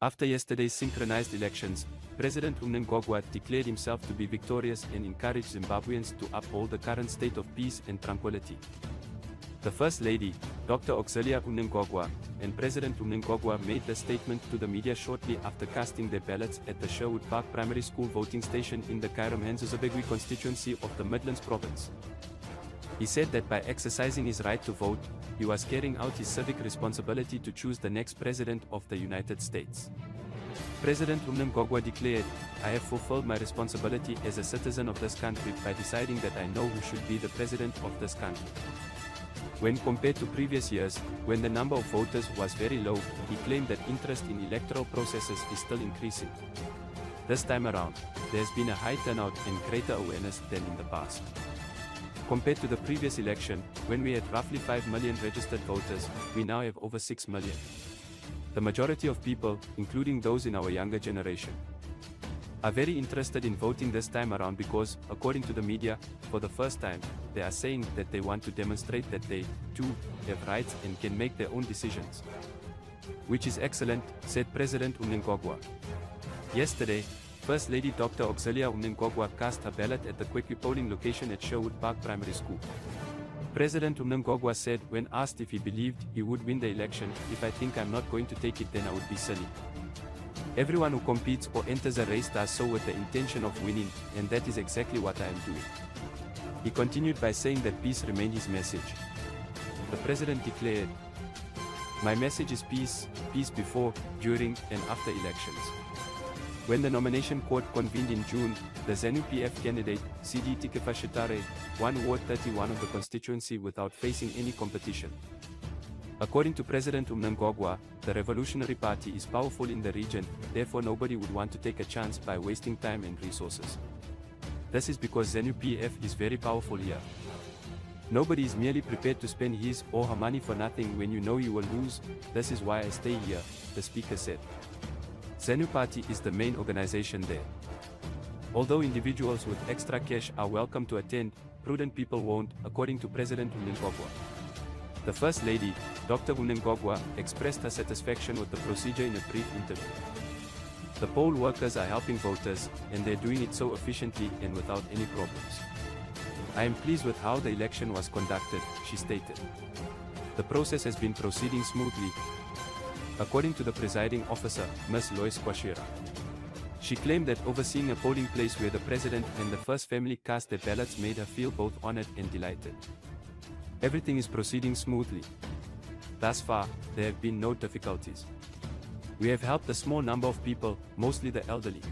After yesterday's synchronized elections, President Mnangagwa declared himself to be victorious and encouraged Zimbabweans to uphold the current state of peace and tranquility. The First Lady, Dr. Auxilia Mnangagwa, and President Mnangagwa made the statement to the media shortly after casting their ballots at the Sherwood Park Primary School voting station in the Kairam-Hanzu-Zabegwi constituency of the Midlands province. He said that by exercising his right to vote, he was carrying out his civic responsibility to choose the next President of the United States. President Mnangagwa declared, "I have fulfilled my responsibility as a citizen of this country by deciding that I know who should be the President of this country." When compared to previous years, when the number of voters was very low, he claimed that interest in electoral processes is still increasing. This time around, there has been a high turnout and greater awareness than in the past. Compared to the previous election, when we had roughly 5 million registered voters, we now have over 6 million. The majority of people, including those in our younger generation, are very interested in voting this time around because, according to the media, for the first time, they are saying that they want to demonstrate that they, too, have rights and can make their own decisions. Which is excellent, said President Mnangagwa. Yesterday, First Lady Dr. Auxilia Mnangagwa cast her ballot at the Kwekwe polling location at Sherwood Park Primary School. President Mnangagwa said when asked if he believed he would win the election, "If I think I'm not going to take it, then I would be silly. Everyone who competes or enters a race does so with the intention of winning, and that is exactly what I am doing." He continued by saying that peace remained his message. The president declared, "My message is peace, peace before, during, and after elections." When the nomination court convened in June, the ZANU-PF candidate, CD Tikifashitare, won Ward 31 of the constituency without facing any competition. According to President Mnangagwa, the Revolutionary Party is powerful in the region, therefore nobody would want to take a chance by wasting time and resources. This is because ZANU-PF is very powerful here. Nobody is merely prepared to spend his or her money for nothing when you know you will lose. This is why I stay here, the speaker said. ZANU Party is the main organization there. Although individuals with extra cash are welcome to attend, prudent people won't, according to President Mnangagwa. The First Lady, Dr. Mnangagwa, expressed her satisfaction with the procedure in a brief interview. "The poll workers are helping voters, and they're doing it so efficiently and without any problems. I am pleased with how the election was conducted," she stated. "The process has been proceeding smoothly," according to the presiding officer, Ms. Lois Kwashera. She claimed that overseeing a polling place where the president and the first family cast their ballots made her feel both honored and delighted. "Everything is proceeding smoothly. Thus far, there have been no difficulties. We have helped a small number of people, mostly the elderly.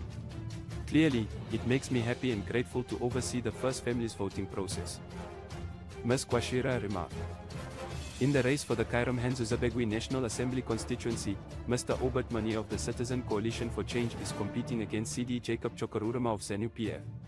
Clearly, it makes me happy and grateful to oversee the first family's voting process," Ms. Kwashera remarked. In the race for the Kairam-Hanzu-Zabegwi National Assembly constituency, Mr. Obert Money of the Citizen Coalition for Change is competing against CD Jacob Chokorurama of ZANU-PF.